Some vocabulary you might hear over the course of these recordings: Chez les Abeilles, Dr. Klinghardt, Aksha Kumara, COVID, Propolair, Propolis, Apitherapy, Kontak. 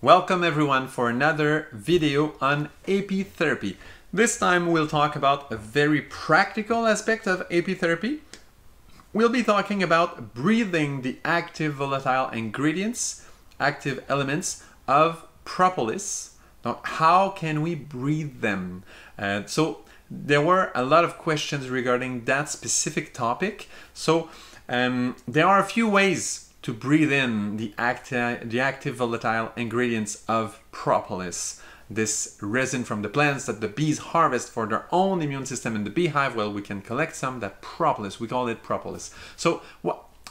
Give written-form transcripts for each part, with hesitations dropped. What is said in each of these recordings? Welcome everyone for another video on apitherapy. This time we'll talk about a very practical aspect of apitherapy. We'll be talking about breathing the active volatile ingredients, active elements of propolis. Now, how can we breathe them? So there were a lot of questions regarding that specific topic. So there are a few ways to breathe in the active volatile ingredients of propolis, this resin from the plants that the bees harvest for their own immune system in the beehive. Well, we can collect some, that propolis, we call it propolis. So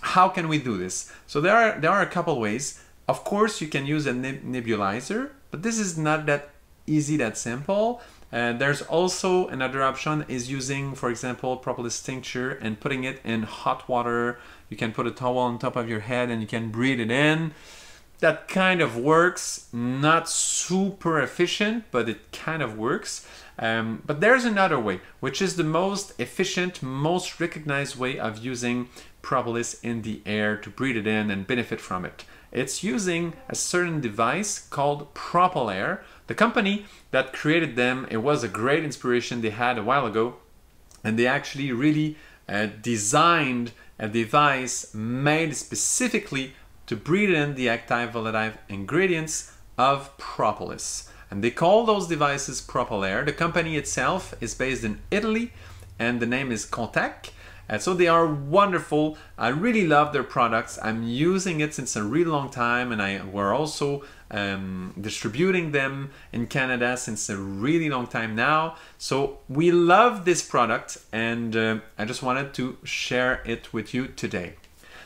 how can we do this? So there are a couple ways. Of course, you can use a nebulizer, but this is not that easy, that simple. There's also another option is using, for example, propolis tincture and putting it in hot water. You can put a towel on top of your head and you can breathe it in. That kind of works. Not super efficient, but it kind of works. But there's another way, which is the most efficient, most recognized way of using propolis in the air to breathe it in and benefit from it. It's using a certain device called Propolair. The company that created them, it was a great inspiration they had a while ago, and they actually really designed a device made specifically to breathe in the active volatile ingredients of propolis. And they call those devices Propolair. The company itself is based in Italy, and the name is Kontak. And so they are wonderful. I really love their products. I'm using it since a really long time, and we're also distributing them in Canada since a really long time now. So we love this product, and I just wanted to share it with you today.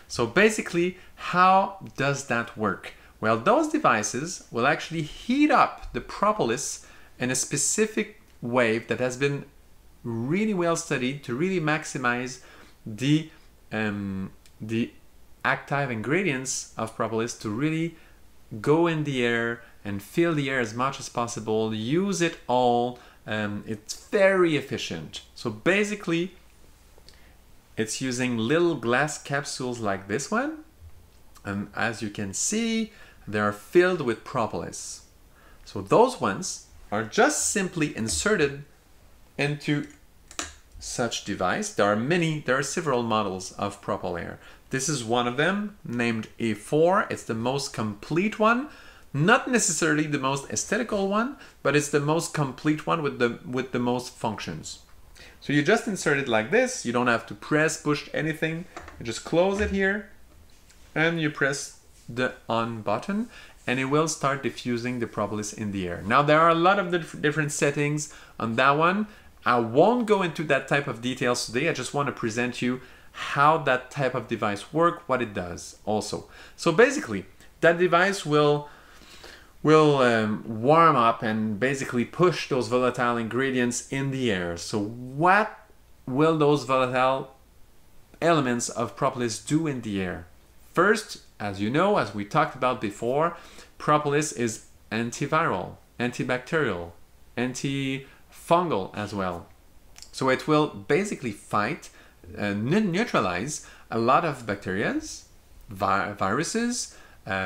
So basically, how does that work? Well, those devices will actually heat up the propolis in a specific wave that has been really well studied to really maximize the active ingredients of propolis to really go in the air and fill the air as much as possible, use it all. It's very efficient. So basically, it's using little glass capsules like this one. And as you can see, they are filled with propolis. So those ones are just simply inserted into such device. There are several models of Propolair. This is one of them, named A4. It's the most complete one, not necessarily the most aesthetical one, but it's the most complete one with the most functions. So you just insert it like this. You don't have to press, push anything. You just close it here, and you press the on button, and it will start diffusing the propolis in the air. Now, there are a lot of different settings on that one. I won't go into that type of details today. I just want to present you how that type of device works, what it does also. So basically, that device will warm up and basically push those volatile ingredients in the air. So what will those volatile elements of propolis do in the air? First, as you know, as we talked about before, propolis is antiviral, antibacterial, antifungal as well. So it will basically fight, neutralize a lot of bacteria, viruses,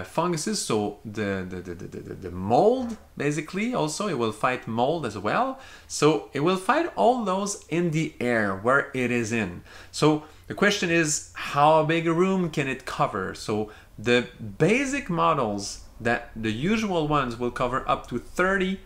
funguses, so the mold, basically. Also, it will fight mold as well. So it will fight all those in the air where it is in. So the question is, how big a room can it cover? So the basic models, that the usual ones, will cover up to 30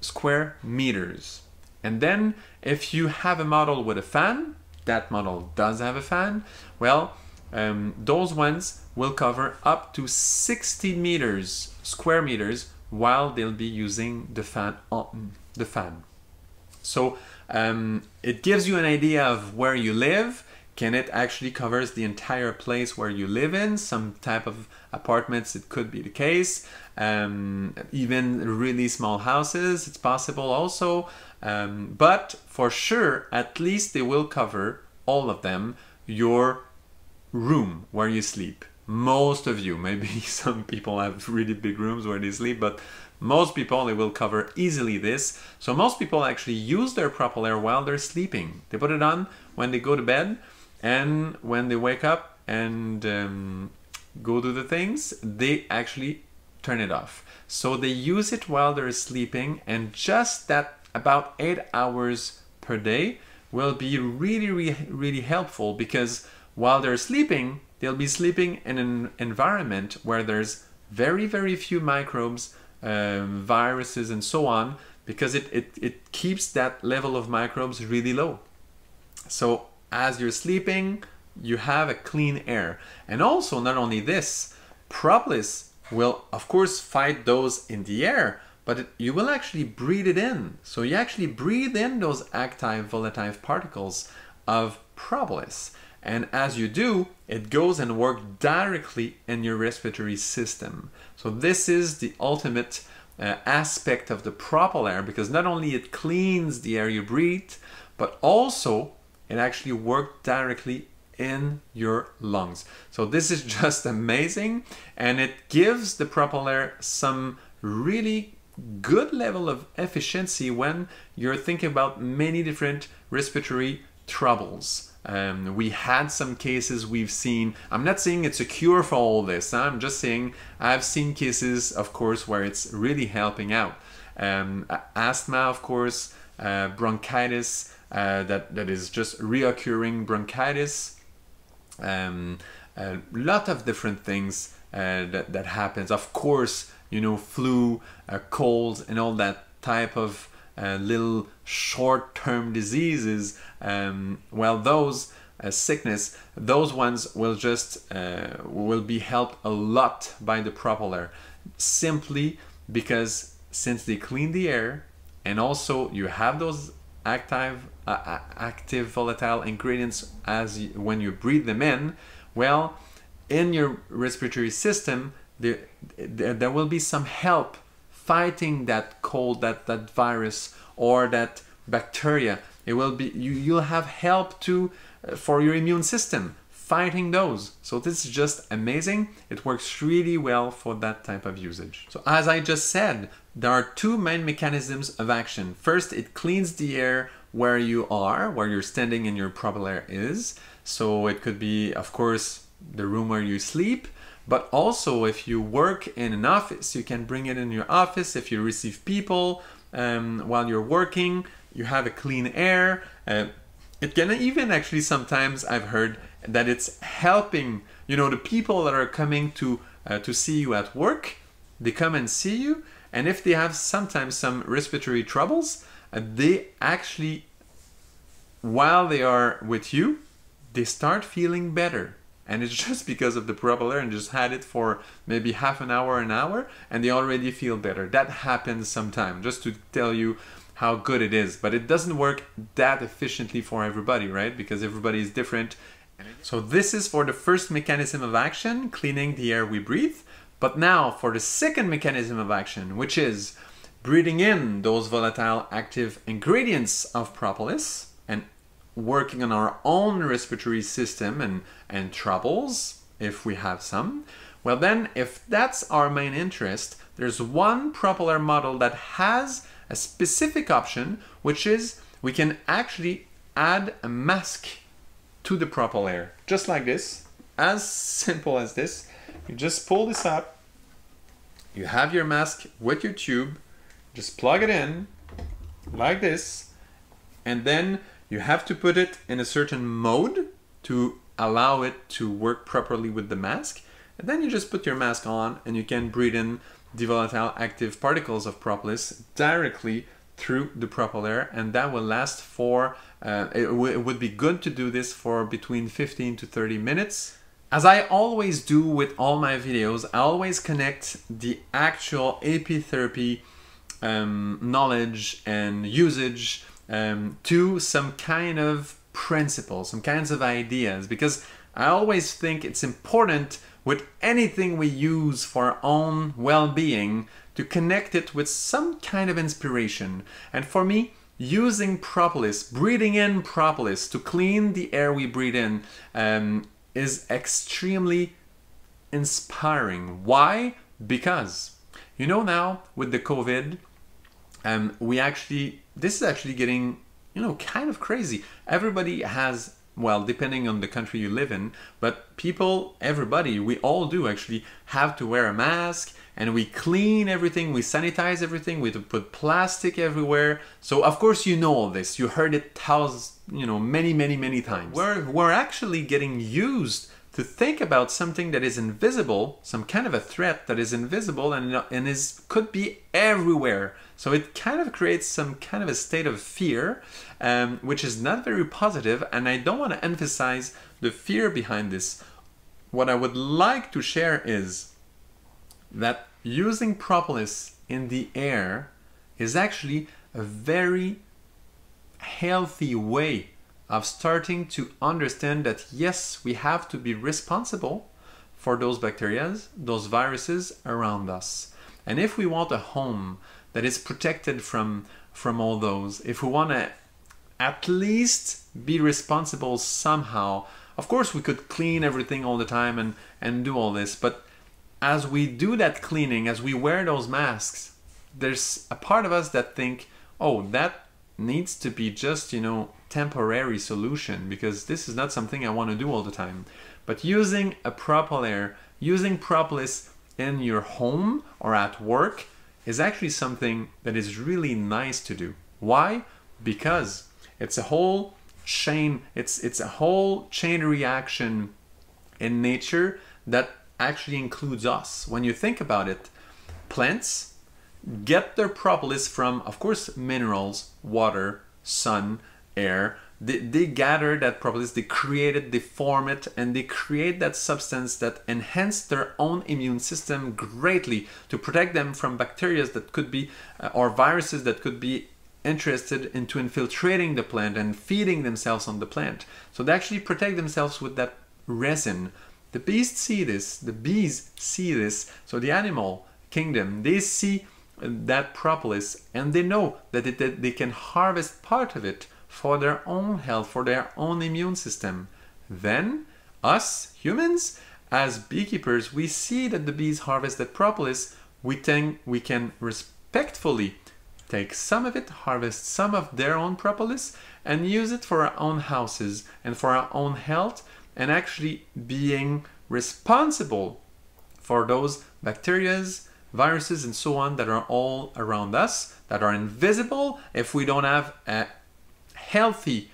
square meters. And then if you have a model with a fan, that model does have a fan, well, those ones will cover up to 60 square meters while they'll be using the fan on the fan. So it gives you an idea of where you live. Can it actually covers the entire place where you live in? Some type of apartments, it could be the case. Even really small houses, it's possible also. But for sure, at least they will cover, all of them, your room where you sleep. Most of you, maybe some people have really big rooms where they sleep, but most people, they will cover easily this. So most people actually use their Propolair while they're sleeping. They put it on when they go to bed, and when they wake up and go do the things, they actually turn it off. So they use it while they're sleeping, and just that about 8 hours per day will be really helpful, because while they're sleeping, they'll be sleeping in an environment where there's very few microbes, viruses and so on, because it keeps that level of microbes really low. So as you're sleeping, you have a clean air. And also, not only this, propolis will of course fight those in the air, but you will actually breathe it in. So you actually breathe in those active volatile particles of propolis. And as you do, it goes and works directly in your respiratory system. So this is the ultimate aspect of the propolair, because not only it cleans the air you breathe, but also it actually works directly in your lungs. So this is just amazing, and it gives the propolair some really good level of efficiency when you're thinking about many different respiratory troubles. We had some cases we've seen. I'm not saying it's a cure for all this, I'm just saying I've seen cases, of course, where it's really helping out. Asthma, of course, bronchitis, that is just reoccurring bronchitis, a lot of different things that happens. Of course, you know, flu, colds and all that type of little short-term diseases, well, those sickness, those ones will just will be helped a lot by the propolair, simply because since they clean the air, and also you have those active volatile ingredients as you, when you breathe them in, well, in your respiratory system, there will be some help fighting that cold, that virus or that bacteria. It will be, you'll have help to for your immune system fighting those. So this is just amazing. It works really well for that type of usage. So as I just said, there are two main mechanisms of action. First, it cleans the air where you are, where you're standing and your propolair is. So it could be, of course, the room where you sleep. But also, if you work in an office, you can bring it in your office. If you receive people while you're working, you have a clean air. It can even actually sometimes, I've heard that it's helping, you know, the people that are coming to see you at work, they come and see you. And if they have sometimes some respiratory troubles, they actually, while they are with you, they start feeling better. And it's just because of the propolair, and just had it for maybe half an hour, and they already feel better. That happens sometimes, just to tell you how good it is. But it doesn't work that efficiently for everybody, right? Because everybody is different. So this is for the first mechanism of action, cleaning the air we breathe. But now for the second mechanism of action, which is breathing in those volatile active ingredients of propolis, and working on our own respiratory system and troubles, if we have some. Well then, if that's our main interest, there's one propolair model that has a specific option, which is we can actually add a mask to the propolair, just like this, as simple as this. You just pull this up, you have your mask with your tube, just plug it in, like this, and then you have to put it in a certain mode to allow it to work properly with the mask. And then you just put your mask on and you can breathe in the volatile active particles of propolis directly through the propolair, and that will last for, it would be good to do this for between 15 to 30 minutes. As I always do with all my videos, I always connect the actual apitherapy knowledge and usage to some kind of principles, some kinds of ideas, because I always think it's important with anything we use for our own well-being to connect it with some kind of inspiration. And for me, using propolis, breathing in propolis to clean the air we breathe in, is extremely inspiring. Why? Because, you know, now with the COVID, this is actually getting, you know, kind of crazy. Everybody has well, depending on the country you live in, but people, everybody, we all do actually have to wear a mask, and we clean everything, we sanitize everything, we put plastic everywhere. So of course you know all this, you heard it thousands, you know, many times. We're actually getting used to think about something that is invisible, some kind of a threat that is invisible and is could be everywhere. So it kind of creates some kind of a state of fear, which is not very positive, and I don't want to emphasize the fear behind this. What I would like to share is that using propolis in the air is actually a very healthy way of starting to understand that yes, we have to be responsible for those bacteria, those viruses around us. And if we want a home that is protected from all those, if we want to at least be responsible somehow, of course we could clean everything all the time and do all this, but as we do that cleaning, as we wear those masks, there's a part of us that think, oh, that needs to be just, you know, temporary solution, because this is not something I want to do all the time. But using a Propolair, using propolis in your home or at work is actually something that is really nice to do. Why? Because it's a whole chain, it's a whole chain reaction in nature that actually includes us. When you think about it, plants get their propolis from, of course, minerals, water, sun, air. They gather that propolis, they create it, they form it, and they create that substance that enhances their own immune system greatly to protect them from bacteria that could be, or viruses that could be interested into infiltrating the plant and feeding themselves on the plant. So they actually protect themselves with that resin. The bees see this, the bees see this, so the animal kingdom, they see that propolis and they know that, that they can harvest part of it for their own health, for their own immune system. Then us humans, as beekeepers, we see that the bees harvest that propolis, we think we can respectfully take some of it, harvest some of their own propolis and use it for our own houses and for our own health, and actually being responsible for those bacteria, viruses and so on that are all around us, that are invisible. If we don't have a healthy,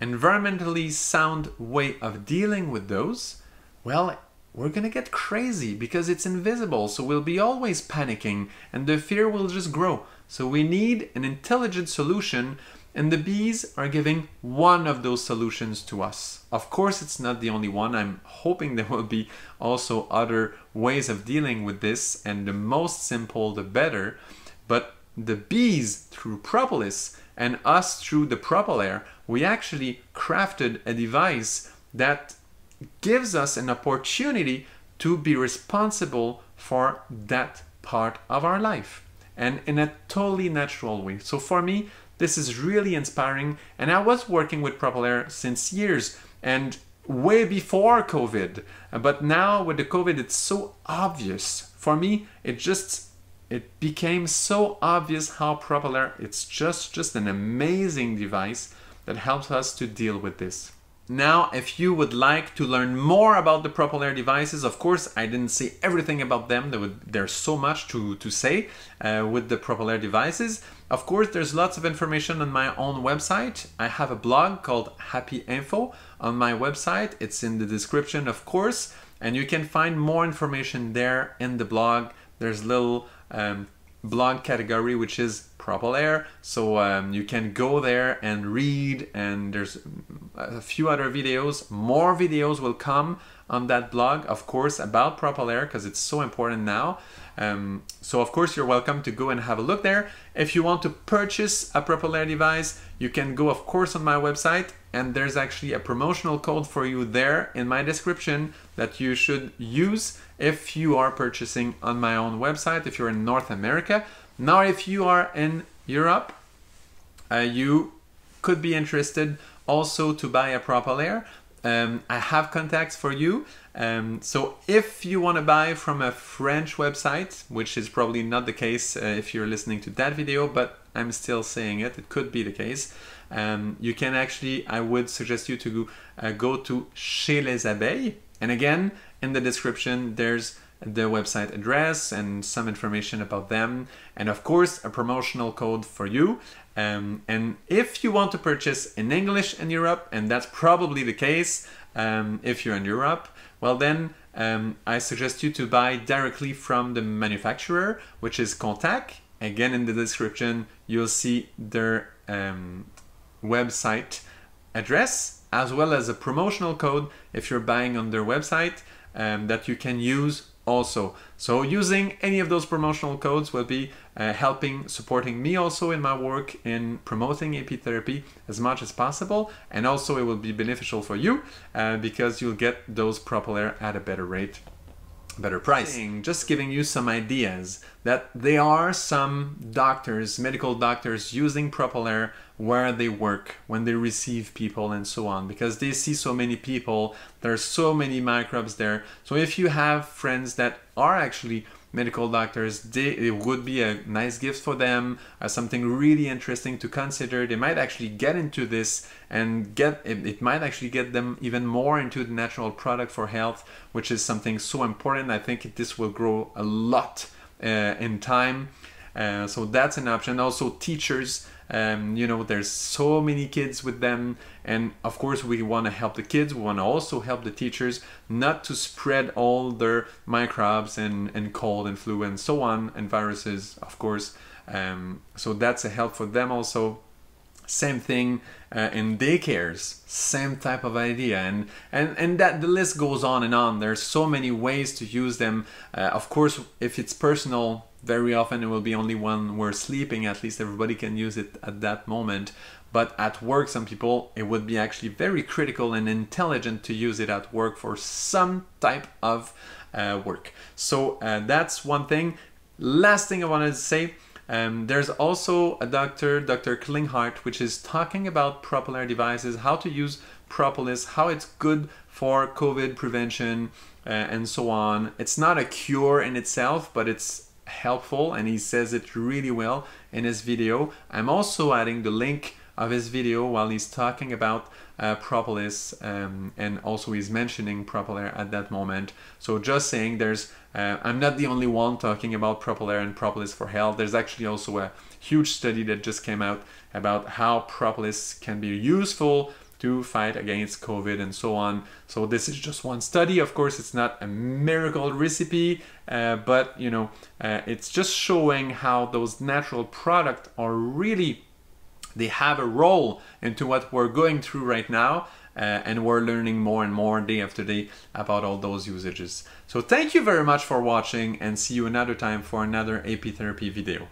environmentally sound way of dealing with those, well, we're gonna get crazy because it's invisible, so we'll be always panicking and the fear will just grow. So we need an intelligent solution, and the bees are giving one of those solutions to us. Of course, it's not the only one. I'm hoping there will be also other ways of dealing with this, and the most simple, the better. But the bees through propolis and us through the Propolair, we actually crafted a device that gives us an opportunity to be responsible for that part of our life, and in a totally natural way. So for me, this is really inspiring, and I was working with Propolair since years and way before COVID, but now with the COVID it's so obvious. For me, it became so obvious how Propolair, it's just an amazing device that helps us to deal with this. Now, if you would like to learn more about the Propolair devices, of course, I didn't say everything about them. There's so much to say with the Propolair devices. Of course, there's lots of information on my own website. I have a blog called Happy Info on my website. It's in the description, of course, and you can find more information there in the blog. There's little blog category which is Propolair, so you can go there and read, and there's a few other videos. More videos will come on that blog, of course, about Propolair, because it's so important now. So of course you're welcome to go and have a look there. If you want to purchase a Propolair device, you can go of course on my website, and there's actually a promotional code for you there in my description that you should use if you are purchasing on my own website, if you're in North America. Now, if you are in Europe, you could be interested also to buy a Propolair. I have contacts for you. So if you want to buy from a French website, which is probably not the case if you're listening to that video, but I'm still saying it, it could be the case. you can actually, I would suggest you to go to Chez les Abeilles, and again in the description there's the website address and some information about them, and of course a promotional code for you. And if you want to purchase in English in Europe, and that's probably the case if you're in Europe, well then I suggest you to buy directly from the manufacturer, which is Kontak. Again, in the description you'll see their website address as well as a promotional code if you're buying on their website that you can use also. So using any of those promotional codes will be helping, supporting me also in my work in promoting Apitherapy as much as possible, and also it will be beneficial for you because you'll get those Propolair at a better rate, better price. Just giving you some ideas that there are some doctors, medical doctors, using Propolair where they work, when they receive people and so on, because they see so many people, there's so many microbes there. So if you have friends that are actually medical doctors, it would be a nice gift for them, something really interesting to consider. They might actually get into this and it might actually get them even more into the natural product for health, which is something so important. I think this will grow a lot in time. So that's an option. Also teachers, you know, there's so many kids with them, and of course we want to help the kids, we want to also help the teachers not to spread all their microbes and cold and flu and so on, and viruses of course. So that's a help for them also. Same thing in daycares, same type of idea, and that the list goes on and on. There's so many ways to use them. Of course, if it's personal, very often it will be only when we're sleeping, at least everybody can use it at that moment. But at work, some people, it would be actually very critical and intelligent to use it at work for some type of work. So that's one thing. Last thing I wanted to say, there's also a doctor, Dr. Klinghardt, which is talking about Propolair devices, how to use propolis, how it's good for COVID prevention and so on. It's not a cure in itself, but it's helpful, and he says it really well in his video. I'm also adding the link of his video while he's talking about propolis, and also he's mentioning Propolair at that moment. So just saying, there's I'm not the only one talking about Propolair and propolis for health. There's actually also a huge study that just came out about how propolis can be useful to fight against COVID and so on. So this is just one study. Of course, it's not a miracle recipe, but you know, it's just showing how those natural products are really, they have a role into what we're going through right now, and we're learning more and more day after day about all those usages. So thank you very much for watching, and see you another time for another Apitherapy video.